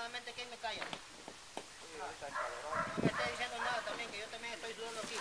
aproximadamente aquí en mi calle. No me está diciendo nada también, que yo también estoy sudando aquí.